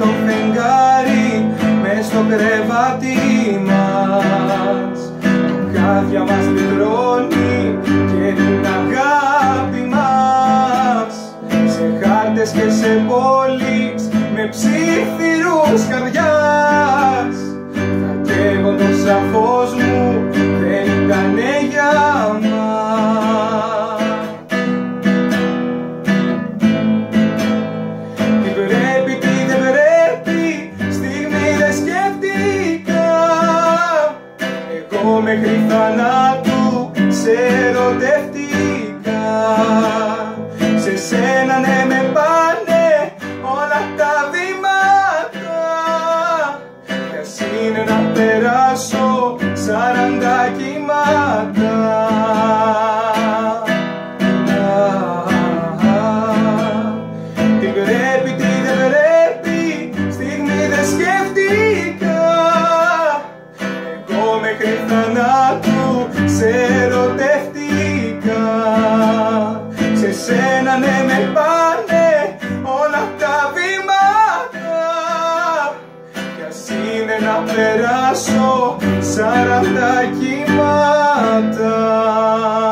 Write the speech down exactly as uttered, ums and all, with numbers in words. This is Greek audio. το φεγγάρι μες στο κρεβάτι μας. Χάδια μας πετρώνει και την αγάπη μας σε χάρτες και σε πόλεις με ψίθυρους καρδιάς. Θα καίγω το σαφώς μου, δεν ήτανε για μας. Τι πρέπει, τι δεν πρέπει, στιγμή δεν σκέφτηκα. Εγώ μέχρι θανάτου σε ερωτεύτηκα. Σε σένα ναι με πάνε όλα τα βήματα. Κι ας είναι να περάσω σαράντα κύματα. Τι πρέπει, τι δεν πρέπει, στιγμή δεν σκέφτηκα. Εγώ μέχρι θανάτου σε ερωτεύτηκα. Σε σένα ναι με πάνε όλα τα βήματα. Κι ας είναι να περάσω σαράντα κύματα.